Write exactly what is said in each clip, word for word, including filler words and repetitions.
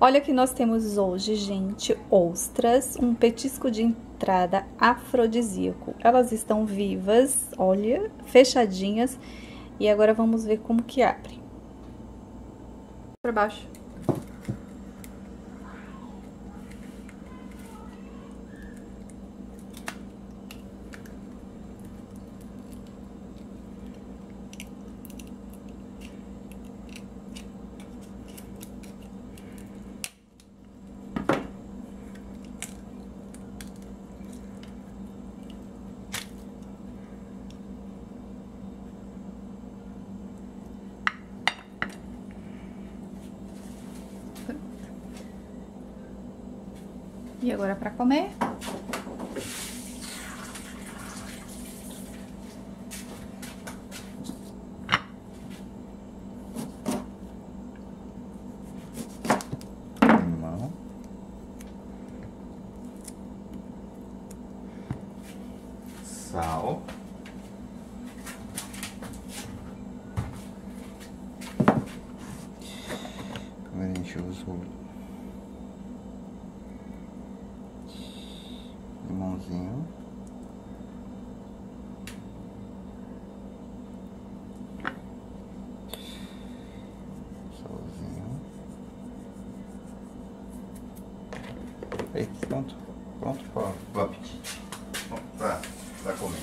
Olha o que nós temos hoje, gente, ostras, um petisco de entrada afrodisíaco. Elas estão vivas, olha, fechadinhas, e agora vamos ver como que abre. Para baixo. E agora para comer. Limão. Sal. Agora a gente usa o limãozinho. Salzinho. Aí, pronto. Pronto para o apetite. Pronto para comer.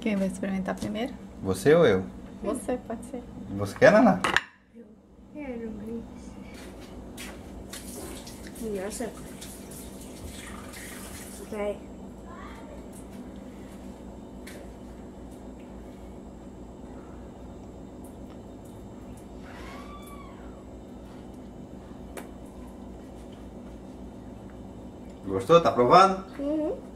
Quem vai experimentar primeiro? Você ou eu? Você, pode ser. Você quer, Naná? Eu quero, mas... Nossa, ok. Gostou? Tá provando? Uhum.